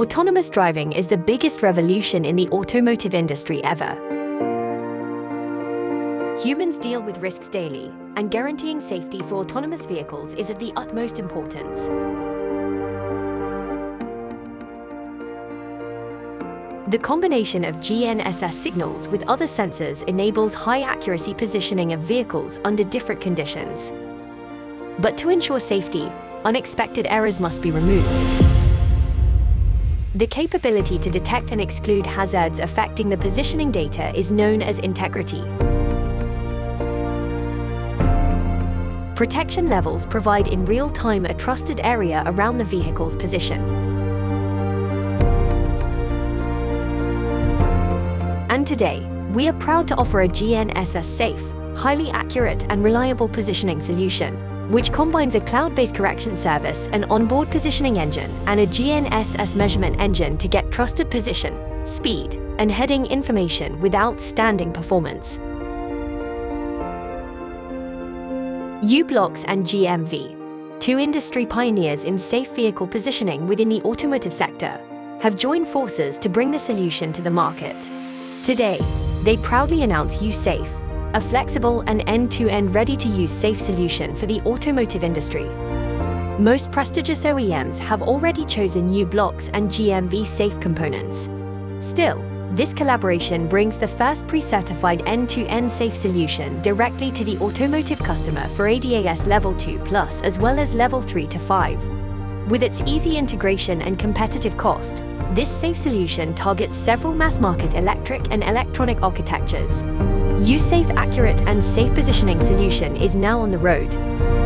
Autonomous driving is the biggest revolution in the automotive industry ever. Humans deal with risks daily, and guaranteeing safety for autonomous vehicles is of the utmost importance. The combination of GNSS signals with other sensors enables high-accuracy positioning of vehicles under different conditions. But to ensure safety, unexpected errors must be removed. The capability to detect and exclude hazards affecting the positioning data is known as integrity. Protection levels provide in real time a trusted area around the vehicle's position. And today, we are proud to offer a GNSS safe, highly accurate and reliable positioning solution, which combines a cloud-based correction service, an onboard positioning engine, and a GNSS measurement engine to get trusted position, speed, and heading information with outstanding performance. u-blox and GMV, two industry pioneers in safe vehicle positioning within the automotive sector, have joined forces to bring the solution to the market. Today, they proudly announce u-safe, a flexible and end-to-end ready-to-use safe solution for the automotive industry. Most prestigious OEMs have already chosen u-blox and GMV safe components. Still, this collaboration brings the first pre-certified end-to-end safe solution directly to the automotive customer for ADAS Level 2+ as well as Level 3 to 5. With its easy integration and competitive cost, this safe solution targets several mass-market electric and electronic architectures. u-safe accurate and safe positioning solution is now on the road.